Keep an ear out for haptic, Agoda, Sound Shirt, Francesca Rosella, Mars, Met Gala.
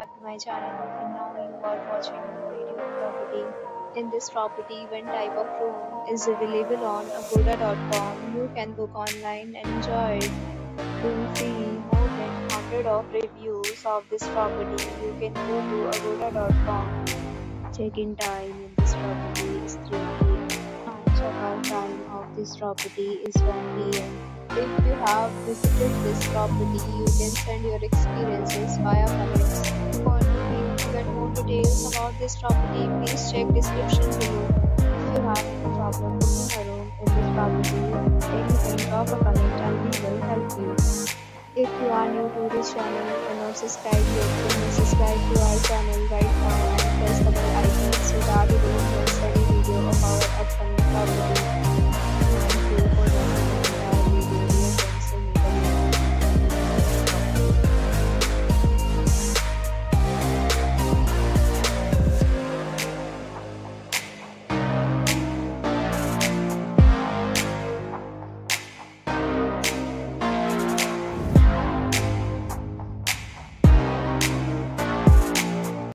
back to my channel, and now you are watching a video property. In this property, one type of room is available on Agoda.com. You can book online and enjoy it. To see more than 100 of reviews of this property, you can go to Agoda.com. Check-in time in this property is 3 p.m. and check-out time of this property is 1 p.m. If you have visited this property, you can send your experiences via comments. For looking to get more details about this property, please check description below. If you have any problem booking a room in this property, then you can drop a comment and we will help you. If you are new to this channel and not subscribed yet, then subscribe to our channel right now and press the bell icon so that you don't miss any video of our upcoming property.